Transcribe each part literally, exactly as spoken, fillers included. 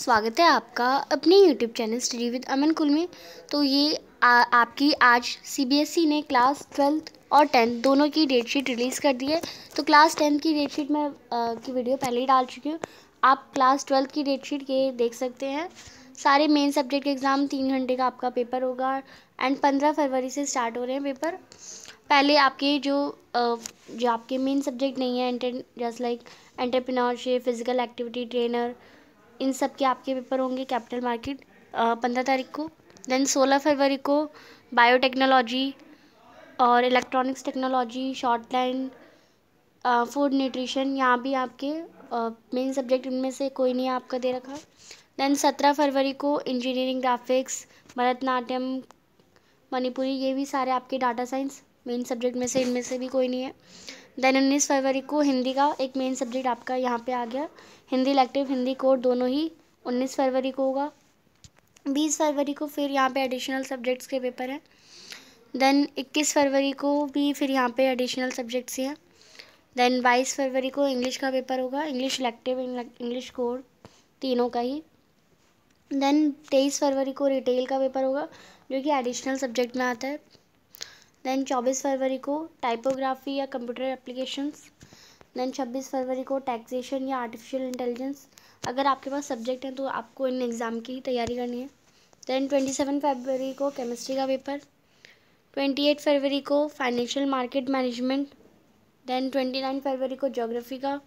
स्वागत है आपका अपने YouTube channel study with Aman कुल में। तो ये आ, आपकी आज सी बी एस ई ने क्लास ट्वेल्थ और टेंथ दोनों की डेट शीट रिलीज़ कर दी है। तो क्लास टेंथ की डेट शीट मैं आ, की वीडियो पहले ही डाल चुकी हूँ। आप क्लास ट्वेल्थ की डेट शीट ये देख सकते हैं। सारे मेन सब्जेक्ट के एग्ज़ाम तीन घंटे का आपका पेपर होगा एंड पंद्रह फरवरी से स्टार्ट हो रहे हैं पेपर। पहले आपके जो जो आपके मेन सब्जेक्ट नहीं है जैसे like entrepreneurship, physical activity, trainer, इन सब के आपके पेपर होंगे कैपिटल मार्केट पंद्रह तारीख को। देन सोलह फरवरी को बायोटेक्नोलॉजी और electronics technology, short line, food nutrition, यहाँ भी आपके मेन सब्जेक्ट इनमें से कोई नहीं आपका दे रखा। देन सत्रह फरवरी को इंजीनियरिंग ग्राफिक्स, भरतनाट्यम, मणिपुरी, ये भी सारे आपके डाटा साइंस मेन सब्जेक्ट में से इनमें से भी कोई नहीं है। देन उन्नीस फरवरी को हिंदी का एक मेन सब्जेक्ट आपका यहाँ पे आ गया, हिंदी इलेक्टिव, हिंदी कोर दोनों ही उन्नीस फरवरी को होगा। बीस फरवरी को फिर यहाँ पे एडिशनल सब्जेक्ट्स के पेपर हैं। देन इक्कीस फरवरी को भी फिर यहाँ पे एडिशनल सब्जेक्ट्स ही हैं। देन बाईस फरवरी को इंग्लिश का पेपर होगा, इंग्लिश इलेक्टिव, इंग्लिश कोर तीनों का ही। देन तेईस फरवरी को रिटेल का पेपर होगा जो कि एडिशनल सब्जेक्ट में आता है। देन चौबीस फरवरी को टाइपोग्राफी या कंप्यूटर एप्लीकेशंस। देन छब्बीस फरवरी को टैक्सेशन या आर्टिफिशियल इंटेलिजेंस। अगर आपके पास सब्जेक्ट हैं तो आपको इन एग्ज़ाम की तैयारी करनी है। देन ट्वेंटी सेवन फरवरी को केमिस्ट्री का पेपर, ट्वेंटी एट फरवरी को financial market management, then twenty nine फरवरी को ज्योग्राफी का,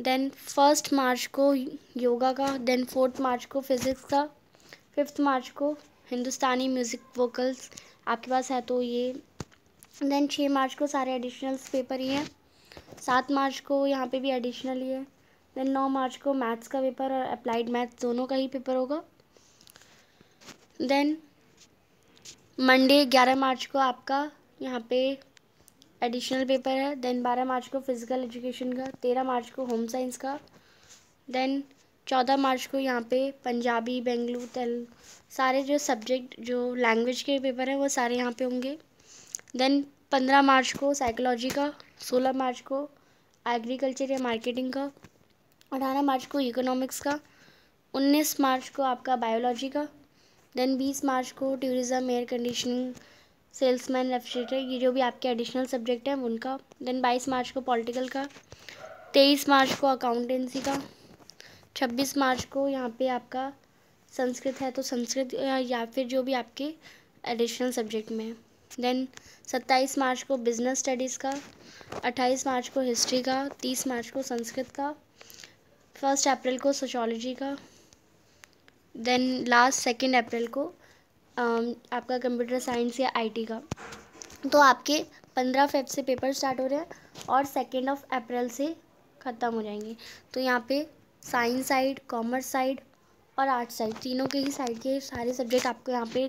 देन फर्स्ट मार्च को योगा का, देन फोर्थ मार्च को फिजिक्स का, फिफ्थ मार्च को हिंदुस्तानी म्यूज़िक वोकल्स आपके पास है तो ये। देन छः मार्च को सारे एडिशनल्स पेपर ही हैं। सात मार्च को यहाँ पे भी एडिशनल ही है। देन नौ मार्च को मैथ्स का पेपर और अप्लाइड मैथ्स दोनों का ही पेपर होगा। देन मंडे ग्यारह मार्च को आपका यहाँ पे एडिशनल पेपर है। देन बारह मार्च को फिजिकल एजुकेशन का, तेरह मार्च को होम साइंस का, देन चौदह मार्च को यहाँ पे पंजाबी, बेंगलुरु, तेलुगु, सारे जो सब्जेक्ट जो लैंग्वेज के पेपर हैं वो सारे यहाँ पे होंगे। देन पंद्रह मार्च को साइकोलॉजी का, सोलह मार्च को एग्रीकल्चर या मार्केटिंग का, अठारह मार्च को इकोनॉमिक्स का, उन्नीस मार्च को आपका बायोलॉजी का, देन बीस मार्च को tourism, air conditioning, salesman, refrigerator, ये जो भी आपके एडिशनल सब्जेक्ट हैं उनका। देन बाईस मार्च को पॉलिटिकल का, तेईस मार्च को अकाउंटेंसी का, छब्बीस मार्च को यहाँ पे आपका संस्कृत है तो संस्कृत या फिर जो भी आपके एडिशनल सब्जेक्ट में है। देन सत्ताईस मार्च को बिजनेस स्टडीज़ का, अट्ठाईस मार्च को हिस्ट्री का, तीस मार्च को संस्कृत का, फर्स्ट अप्रैल को सोशियोलॉजी का, देन लास्ट सेकेंड अप्रैल को आपका कंप्यूटर साइंस या आईटी का। तो आपके पंद्रह फेब से पेपर स्टार्ट हो रहे हैं और सेकेंड ऑफ अप्रैल से ख़त्म हो जाएंगे। तो यहाँ पे साइंस साइड, कॉमर्स साइड और आर्ट्स साइड तीनों के ही साइड के सारे सब्जेक्ट आपको यहाँ पे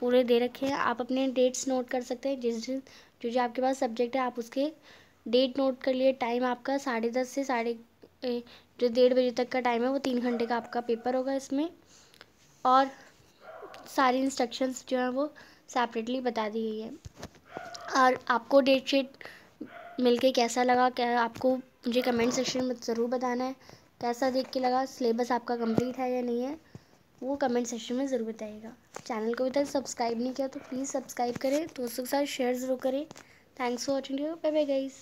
पूरे दे रखे हैं। आप अपने डेट्स नोट कर सकते हैं, जिस दिन जो जो आपके पास सब्जेक्ट है आप उसके डेट नोट कर लिए। टाइम आपका साढ़े दस से साढ़े जो डेढ़ बजे तक का टाइम है वो तीन घंटे का आपका पेपर होगा इसमें, और सारी इंस्ट्रक्शंस जो हैं वो सेपरेटली बता दी गई है। और आपको डेट शीट मिलके कैसा लगा, क्या आपको मुझे कमेंट सेक्शन में ज़रूर बताना है कैसा देख के लगा, सिलेबस आपका कंप्लीट है या नहीं है वो कमेंट सेक्शन में ज़रूर बताइएगा। चैनल को अभी तक सब्सक्राइब नहीं किया तो प्लीज़ सब्सक्राइब करें, दोस्तों के साथ शेयर ज़रूर करें। Thanks for watching, bye bye guys.